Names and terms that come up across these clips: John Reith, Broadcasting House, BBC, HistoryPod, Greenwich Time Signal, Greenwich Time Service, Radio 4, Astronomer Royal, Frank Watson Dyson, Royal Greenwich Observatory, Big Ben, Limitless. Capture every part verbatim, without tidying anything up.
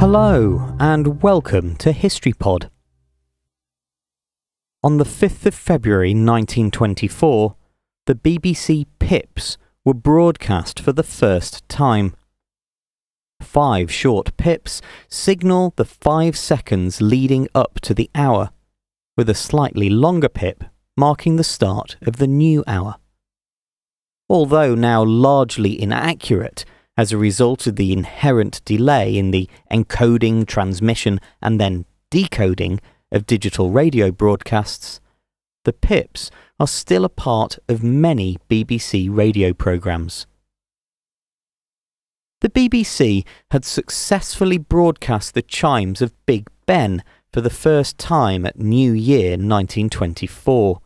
Hello and welcome to HistoryPod. On the fifth of February nineteen twenty-four, the B B C pips were broadcast for the first time. Five short pips signal the five seconds leading up to the hour, with a slightly longer pip marking the start of the new hour. Although now largely inaccurate, as a result of the inherent delay in the encoding, transmission and then decoding of digital radio broadcasts, the pips are still a part of many B B C radio programmes. The B B C had successfully broadcast the chimes of Big Ben for the first time at New Year nineteen twenty-four.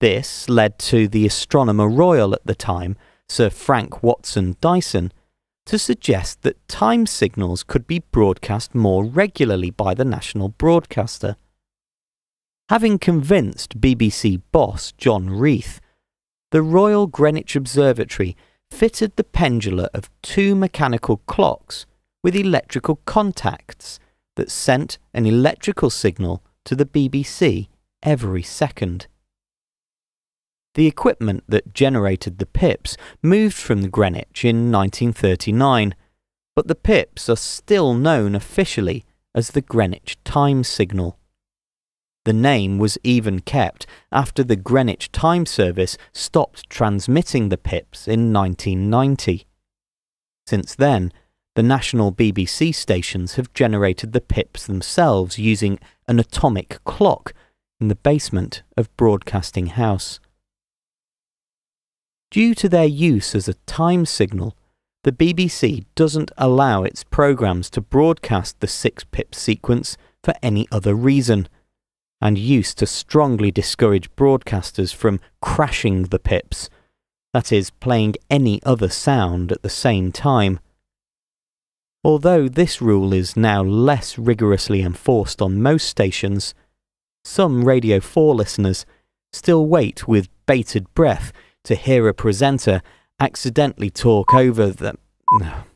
This led to the Astronomer Royal at the time, Sir Frank Watson Dyson, to suggest that time signals could be broadcast more regularly by the national broadcaster. Having convinced B B C boss John Reith, the Royal Greenwich Observatory fitted the pendula of two mechanical clocks with electrical contacts that sent an electrical signal to the B B C every second. The equipment that generated the pips moved from Greenwich in nineteen thirty-nine, but the pips are still known officially as the Greenwich Time Signal. The name was even kept after the Greenwich Time Service stopped transmitting the pips in nineteen ninety. Since then, the national B B C stations have generated the pips themselves using an atomic clock in the basement of Broadcasting House. Due to their use as a time signal, the B B C doesn't allow its programmes to broadcast the six-pip sequence for any other reason, and used to strongly discourage broadcasters from crashing the pips, that is, playing any other sound at the same time. Although this rule is now less rigorously enforced on most stations, some Radio four listeners still wait with bated breath to hear a presenter accidentally talk over the...